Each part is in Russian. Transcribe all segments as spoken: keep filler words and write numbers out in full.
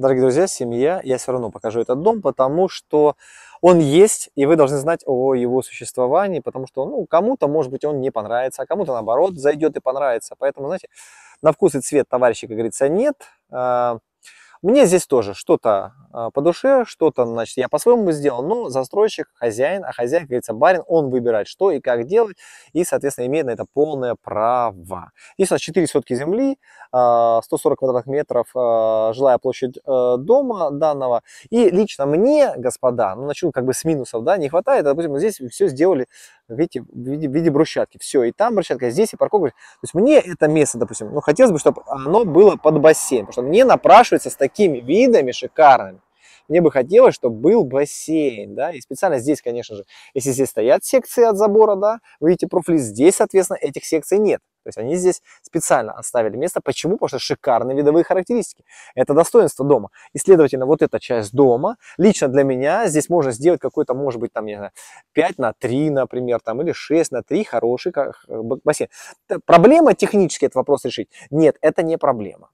дорогие друзья, семья, я все равно покажу этот дом, потому что он есть, и вы должны знать о его существовании, потому что, ну, кому-то, может быть, он не понравится, а кому-то, наоборот, зайдет и понравится. Поэтому, знаете, на вкус и цвет товарища, как говорится, нет. Мне здесь тоже что-то по душе, что-то, значит, я по-своему сделал, но застройщик, хозяин, а хозяин, как говорится, барин, он выбирает, что и как делать, и, соответственно, имеет на это полное право. Здесь у нас четыре сотки земли, сто сорок квадратных метров, жилая площадь дома данного, и лично мне, господа, ну, начну как бы с минусов, да, не хватает, допустим, здесь все сделали, видите, в виде, в виде брусчатки, все, и там брусчатка, и здесь, и парковка, то есть мне это место, допустим, ну, хотелось бы, чтобы оно было под бассейн, потому что мне напрашивается с таким такими видами шикарными. Мне бы хотелось, чтобы был бассейн, да, и специально здесь, конечно же, если здесь стоят секции от забора, да, вы видите профили, здесь, соответственно, этих секций нет. То есть они здесь специально оставили место. Почему? Потому что шикарные видовые характеристики. Это достоинство дома. И, следовательно, вот эта часть дома, лично для меня, здесь можно сделать какой-то, может быть, там, не знаю, пять на три, например, там, или шесть на три хороший бассейн. Проблема технически этот вопрос решить? Нет, это не проблема.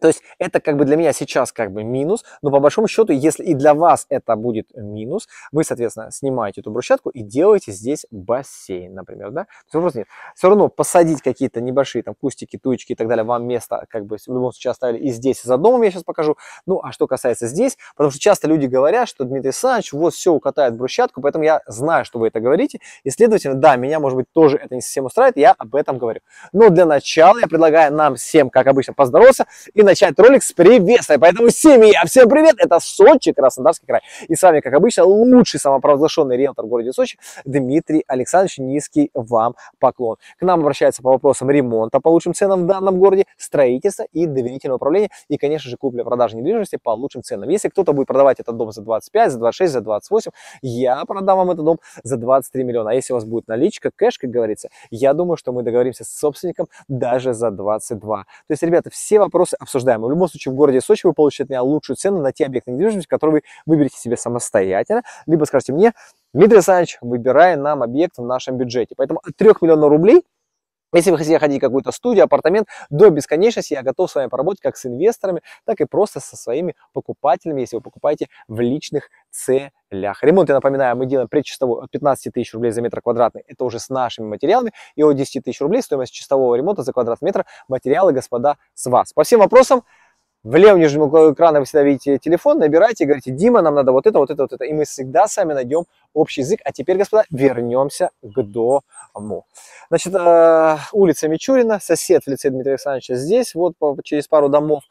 То есть это как бы для меня сейчас как бы минус, но по большому счету, если и для вас это будет минус, вы, соответственно, снимаете эту брусчатку и делаете здесь бассейн, например, да? Все равно, нет. Все равно посадить какие-то небольшие там кустики, туечки и так далее, вам место как бы в любом случае оставили и здесь, и за домом я сейчас покажу. Ну, а что касается здесь, потому что часто люди говорят, что Дмитрий Александрович вот все укатает брусчатку, поэтому я знаю, что вы это говорите, и, следовательно, да, меня, может быть, тоже это не совсем устраивает, я об этом говорю. Но для начала я предлагаю нам всем, как обычно, поздороваться и начать ролик с приветствия. Поэтому, семья, всем привет! Это Сочи, Краснодарский край. И с вами, как обычно, лучший самопровозглашенный риэлтор в городе Сочи Дмитрий Александрович. Низкий вам поклон. К нам обращается по вопросам ремонта по лучшим ценам в данном городе, строительства и доверительного управления. И, конечно же, купля-продажа недвижимости по лучшим ценам. Если кто-то будет продавать этот дом за двадцать пять, за двадцать шесть, за двадцать восемь, я продам вам этот дом за двадцать три миллиона. А если у вас будет наличка, кэш, как говорится, я думаю, что мы договоримся с собственником даже за двадцать два. То есть, ребята, все вопросы обсуждаются. В любом случае, в городе Сочи вы получите от меня лучшую цену на те объекты недвижимости, которые вы выберете себе самостоятельно, либо скажете мне: Дмитрий Александрович, выбирай нам объект в нашем бюджете. Поэтому от трёх миллионов рублей, если вы хотите ходить в какую-то студию, апартамент, до бесконечности я готов с вами поработать как с инвесторами, так и просто со своими покупателями, если вы покупаете в личных целях. Ремонт, я напоминаю, мы делаем предчистовой от пятнадцати тысяч рублей за метр квадратный, это уже с нашими материалами, и от десяти тысяч рублей стоимость чистового ремонта за квадратный метр. Материалы, господа, с вас. По всем вопросам в левом нижнем углу экрана вы всегда видите телефон, набирайте, говорите: Дима, нам надо вот это, вот это, вот это. И мы всегда с вами найдем общий язык. А теперь, господа, вернемся к дому. Значит, улица Мичурина, сосед в лице Дмитрия Александровича здесь, вот через пару домов.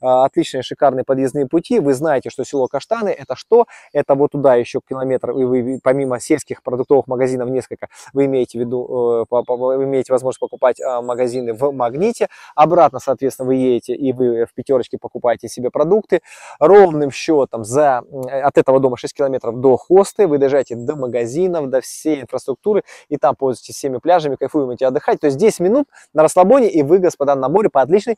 Отличные, шикарные подъездные пути. Вы знаете, что село Каштаны, это что? Это вот туда еще километр. И вы, помимо сельских продуктовых магазинов, несколько, вы имеете, в виду, вы имеете возможность покупать магазины в Магните. Обратно, соответственно, вы едете, и вы в Пятёрочке покупаете себе продукты. Ровным счетом за, от этого дома шесть километров до Хосты вы доезжаете до магазинов, до всей инфраструктуры, и там пользуетесь всеми пляжами, кайфуем, идти отдыхать. То есть десять минут на расслабоне, и вы, господа, на море по отличной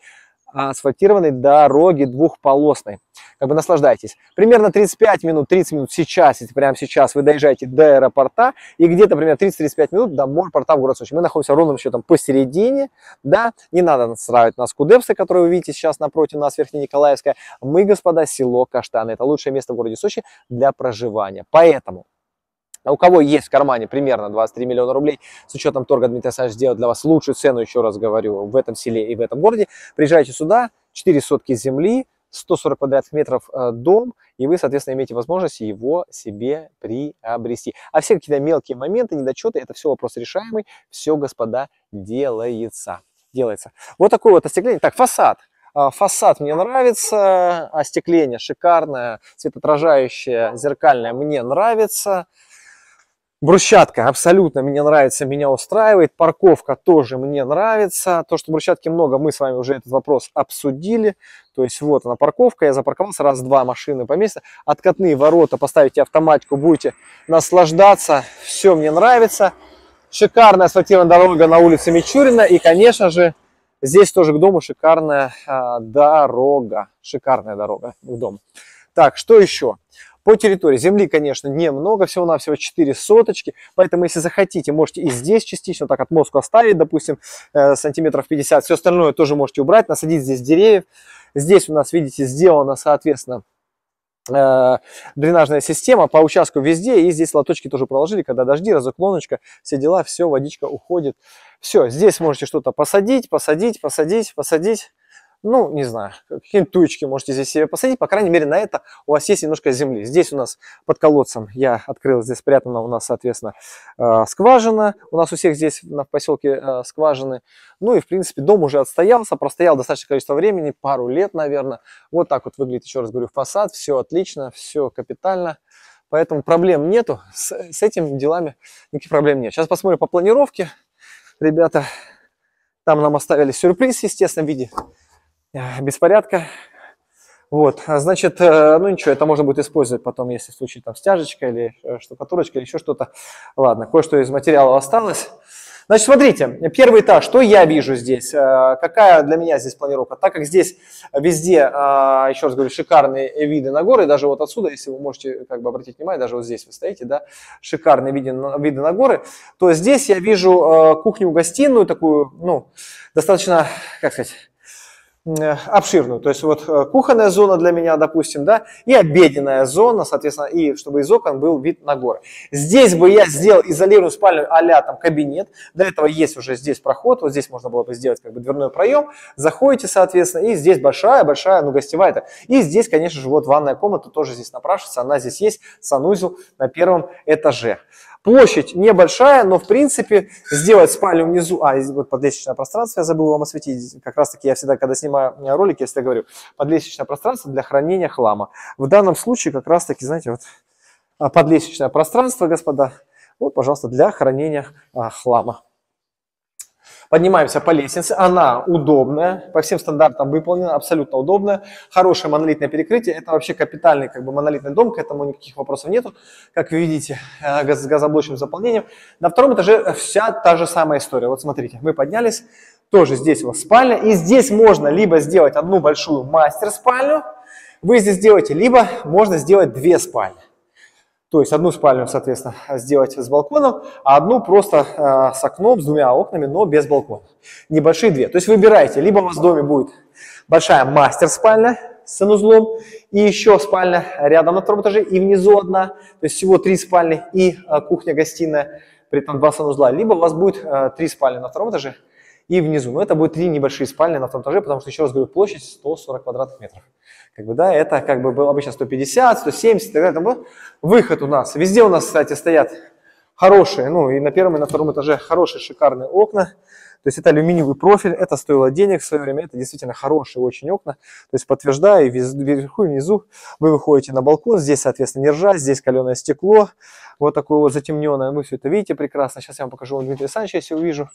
асфальтированной дороге двухполосной. Как бы наслаждайтесь. Примерно тридцать пять минут, тридцать минут сейчас, если прямо сейчас вы доезжаете до аэропорта, и где-то примерно тридцать-тридцать пять минут до морпорта в городе Сочи. Мы находимся ровным счетом посередине, да, не надо настраивать нас Кудепста, которую вы видите сейчас напротив нас, Верхняя Николаевская. Мы, господа, село Каштаны. Это лучшее место в городе Сочи для проживания. Поэтому у кого есть в кармане примерно двадцать три миллиона рублей, с учетом торга Дмитрий Александрович сделает для вас лучшую цену, еще раз говорю, в этом селе и в этом городе, приезжайте сюда, четыре сотки земли, сто сорок квадратных метров дом, и вы, соответственно, имеете возможность его себе приобрести. А все какие-то мелкие моменты, недочеты, это все вопрос решаемый, все, господа, делается. делается. Вот такое вот остекление. Так, фасад. Фасад мне нравится, остекление шикарное, светоотражающее, зеркальное мне нравится. Брусчатка абсолютно мне нравится, меня устраивает. Парковка тоже мне нравится. То, что брусчатки много, мы с вами уже этот вопрос обсудили. То есть вот она парковка, я запарковался, раз-два машины поместится. Откатные ворота, поставите автоматику, будете наслаждаться. Все мне нравится. Шикарная асфальтированная дорога на улице Мичурина. И, конечно же, здесь тоже к дому шикарная э, дорога. Шикарная дорога к дому. Так, что еще? По территории земли, конечно, немного, всего-навсего четыре соточки, поэтому, если захотите, можете и здесь частично так отмостку оставить, допустим, сантиметров пятьдесят, все остальное тоже можете убрать, насадить здесь деревьев. Здесь у нас, видите, сделана, соответственно, дренажная система по участку везде, и здесь лоточки тоже проложили, когда дожди, разуклоночка, все дела, все, водичка уходит, все, здесь можете что-то посадить, посадить, посадить, посадить, ну, не знаю, какие-нибудь туечки можете здесь себе посадить, по крайней мере, на это у вас есть немножко земли. Здесь у нас под колодцем я открыл, здесь спрятана у нас, соответственно, скважина, у нас у всех здесь в поселке скважины, ну и, в принципе, дом уже отстоялся, простоял достаточное количество времени, пару лет, наверное, вот так вот выглядит, еще раз говорю, фасад, все отлично, все капитально. Поэтому проблем нету, с, с этими делами никаких проблем нет. Сейчас посмотрим по планировке, ребята, там нам оставили сюрприз, естественно, в виде беспорядка. Вот, значит, ну ничего, это можно будет использовать потом, если в случае там стяжечка или штукатурочка или еще что-то. Ладно, кое-что из материалов осталось. Значит, смотрите, первый этаж, что я вижу здесь, какая для меня здесь планировка, так как здесь везде, еще раз говорю, шикарные виды на горы, даже вот отсюда, если вы можете как бы обратить внимание, даже вот здесь вы стоите, да, шикарные виды, виды на горы, то здесь я вижу кухню-гостиную такую, ну, достаточно, как сказать, обширную, то есть вот кухонная зона для меня, допустим, да, и обеденная зона, соответственно, и чтобы из окон был вид на горы. Здесь бы я сделал изолированную спальню а-ля там кабинет, для этого есть уже здесь проход, вот здесь можно было бы сделать как бы дверной проем, заходите, соответственно, и здесь большая-большая, ну, гостевая это. И здесь, конечно же, вот ванная комната тоже здесь напрашивается, она здесь есть, санузел на первом этаже. Площадь небольшая, но в принципе сделать спальню внизу, а, вот подлестничное пространство, я забыл вам осветить, как раз таки я всегда, когда снимаю ролики, я всегда говорю, подлестничное пространство для хранения хлама. В данном случае как раз таки, знаете, вот подлестничное пространство, господа, вот, пожалуйста, для хранения а, хлама. Поднимаемся по лестнице, она удобная, по всем стандартам выполнена, абсолютно удобная, хорошее монолитное перекрытие, это вообще капитальный как бы монолитный дом, к этому никаких вопросов нету, как вы видите, с газоблочным заполнением. На втором этаже вся та же самая история, вот смотрите, мы поднялись, тоже здесь у вас спальня, и здесь можно либо сделать одну большую мастер-спальню, вы здесь делаете, либо можно сделать две спальни. То есть одну спальню, соответственно, сделать с балконом, а одну просто э, с окном, с двумя окнами, но без балкона. Небольшие две. То есть выбирайте, либо у вас в доме будет большая мастер-спальня с санузлом, и еще спальня рядом на втором этаже, и внизу одна, то есть всего три спальни, и э, кухня-гостиная, при этом два санузла. Либо у вас будет э, три спальни на втором этаже и внизу. Но это будет три небольшие спальни на втором этаже, потому что, еще раз говорю, площадь сто сорок квадратных метров. Как бы, да, это как бы было обычно сто пятьдесят, сто семьдесят и так далее. Выход у нас. Везде у нас, кстати, стоят хорошие, ну и на первом, и на втором этаже хорошие шикарные окна. То есть это алюминиевый профиль, это стоило денег в свое время, это действительно хорошие очень окна. То есть подтверждаю, вверху и внизу вы выходите на балкон, здесь, соответственно, нержа, здесь каленое стекло, вот такое вот затемненное, вы все это видите прекрасно. Сейчас я вам покажу, Дмитрий Александрович, если увижу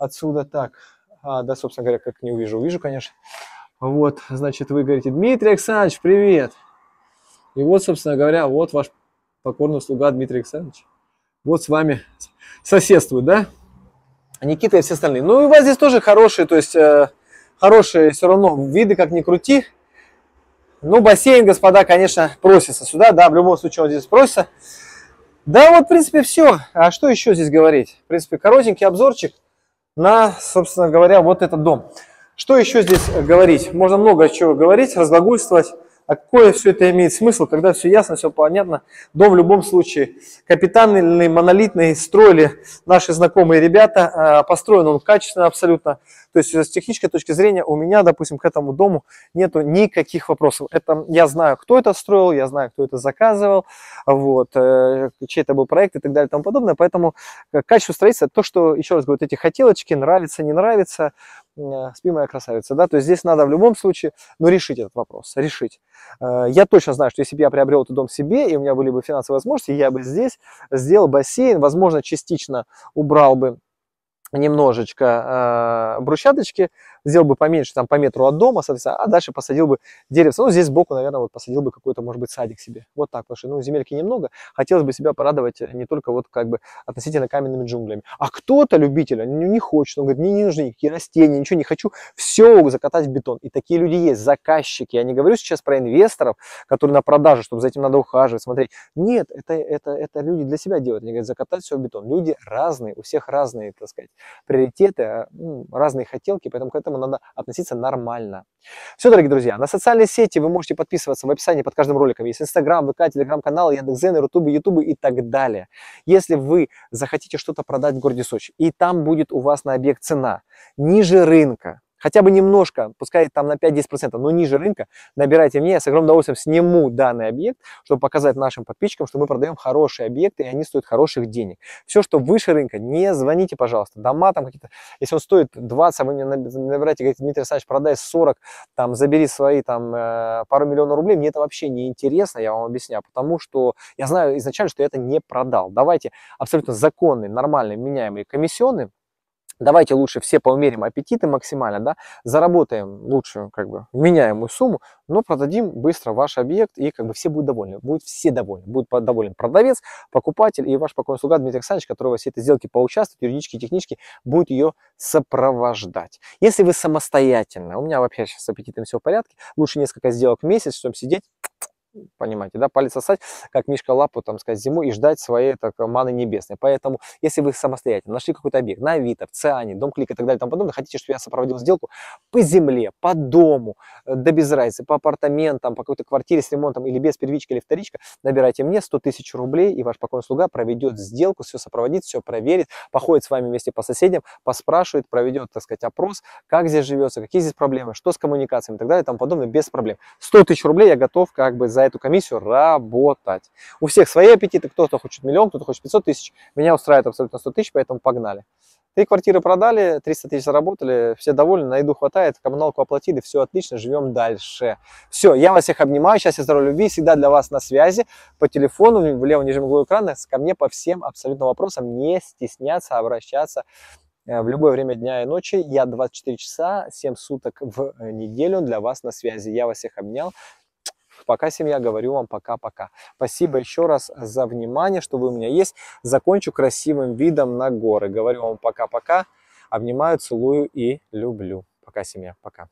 отсюда так. А, да, собственно говоря, как не увижу, увижу, конечно. Вот, значит, вы говорите, Дмитрий Александрович, привет. И вот, собственно говоря, вот ваш покорный слуга Дмитрий Александрович. Вот с вами соседствует, да? Никита и все остальные. Ну и у вас здесь тоже хорошие, то есть э, хорошие все равно виды, как ни крути. Ну, бассейн, господа, конечно, просится сюда, да, в любом случае он здесь просится. Да, вот, в принципе, все. А что еще здесь говорить? В принципе, коротенький обзорчик на, собственно говоря, вот этот дом. Что еще здесь говорить? Можно много чего говорить, разглагольствовать. А какое все это имеет смысл, когда все ясно, все понятно? Дом в любом случае капитальный, монолитный, строили наши знакомые ребята. Построен он качественно абсолютно. То есть с технической точки зрения у меня, допустим, к этому дому нету никаких вопросов. Это, я знаю, кто это строил, я знаю, кто это заказывал, вот, чей это был проект и так далее и тому подобное. Поэтому качество строительства, то, что, еще раз говорю, эти хотелочки, нравится, не нравится, спи, моя красавица, да, то есть здесь надо в любом случае, ну, решить этот вопрос, решить. Я точно знаю, что если бы я приобрел этот дом себе, и у меня были бы финансовые возможности, я бы здесь сделал бассейн, возможно, частично убрал бы немножечко э, брусчаточки, сделал бы поменьше, там, по метру от дома, соответственно, а дальше посадил бы деревце. Ну, здесь сбоку, наверное, вот посадил бы какой-то, может быть, садик себе. Вот так, потому что, ну, земельки немного. Хотелось бы себя порадовать не только вот как бы относительно каменными джунглями. А кто-то, любитель, не, не хочет, он говорит, мне не нужны никакие растения, ничего не хочу, все закатать в бетон. И такие люди есть, заказчики. Я не говорю сейчас про инвесторов, которые на продаже, чтобы за этим надо ухаживать, смотреть. Нет, это, это, это люди для себя делают. Они говорят, закатать все в бетон. Люди разные, у всех разные, так сказать, приоритеты, разные хотелки, поэтому к этому надо относиться нормально. Все, дорогие друзья, на социальные сети вы можете подписываться в описании под каждым роликом. Есть Инстаграм, ВК, Телеграм-канал, Яндекс.Дзен, Рутуб, Ютуб и так далее. Если вы захотите что-то продать в городе Сочи, и там будет у вас на объект цена ниже рынка, хотя бы немножко, пускай там на пять-десять процентов, но ниже рынка, набирайте мне, я с огромным удовольствием сниму данный объект, чтобы показать нашим подписчикам, что мы продаем хорошие объекты, и они стоят хороших денег. Все, что выше рынка, не звоните, пожалуйста. Дома там какие-то, если он стоит двадцать, вы мне набираете, говорите: Дмитрий Александрович, продай сорок, там, забери свои там, пару миллионов рублей, мне это вообще не интересно, я вам объясняю, потому что я знаю изначально, что я это не продал. Давайте абсолютно законные, нормальные, меняемые комиссионные. Давайте лучше все поумерим аппетиты максимально, да, заработаем лучшую, как бы, меняемую сумму, но продадим быстро ваш объект, и как бы все будут довольны, будут все довольны, будет доволен продавец, покупатель и ваш покорный слуга Дмитрий Александрович, который во всей этой сделке поучаствует, юридически и технически будет ее сопровождать. Если вы самостоятельно, у меня вообще сейчас с аппетитом все в порядке, лучше несколько сделок в месяц, чтобы сидеть, понимаете, да, палец сосать, как мишка лапу, там, сказать, зиму, и ждать своей так, маны небесной. Поэтому, если вы самостоятельно нашли какой-то объект на Авито, в Циане, Домклик и так далее, там подобное, хотите, чтобы я сопроводил сделку по земле, по дому, да без разницы, по апартаментам, по какой-то квартире с ремонтом или без первичка или вторичка, набирайте мне сто тысяч рублей, и ваш покорный слуга проведет сделку, все сопроводит, все проверит, походит с вами вместе по соседям, поспрашивает, проведет, так сказать, опрос, как здесь живется, какие здесь проблемы, что с коммуникациями и так далее, там подобное, без проблем. сто тысяч рублей я готов, как бы, за эту комиссию работать. У всех свои аппетиты, кто-то хочет миллион, кто-то хочет пятьсот тысяч, меня устраивает абсолютно сто тысяч, поэтому погнали. Три квартиры продали, триста тысяч заработали, все довольны, на еду хватает, коммуналку оплатили, все отлично, живем дальше. Все, я вас всех обнимаю, счастья, здоровья, любви, всегда для вас на связи, по телефону, в левом нижнем углу экрана, ко мне по всем абсолютно вопросам, не стесняться, обращаться в любое время дня и ночи. Я двадцать четыре часа, семь суток в неделю для вас на связи. Я вас всех обнял. Пока, семья, говорю вам пока-пока. Спасибо еще раз за внимание, что вы у меня есть. Закончу красивым видом на горы. Говорю вам пока-пока. Обнимаю, целую и люблю. Пока, семья, пока.